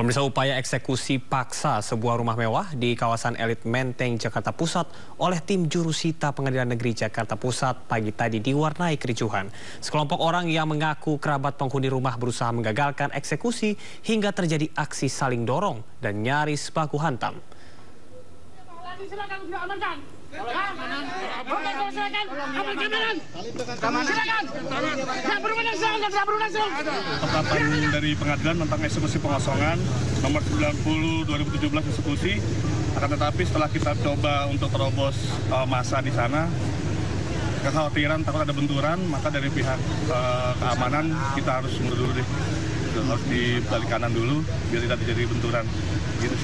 Pemirsa, upaya eksekusi paksa sebuah rumah mewah di kawasan elit Menteng, Jakarta Pusat oleh tim jurusita Pengadilan Negeri Jakarta Pusat pagi tadi diwarnai kericuhan. Sekelompok orang yang mengaku kerabat penghuni rumah berusaha menggagalkan eksekusi hingga terjadi aksi saling dorong dan nyaris baku hantam. Silakan diamankan. Ketetapan dari pengadilan tentang eksekusi pengosongan nomor 90/2017 eksekusi, akan tetapi setelah kita coba untuk terobos massa di sana, kekhawatiran takut ada benturan, maka dari pihak keamanan kita harus mundur dulu, harus dibalik kanan dulu biar tidak terjadi benturan.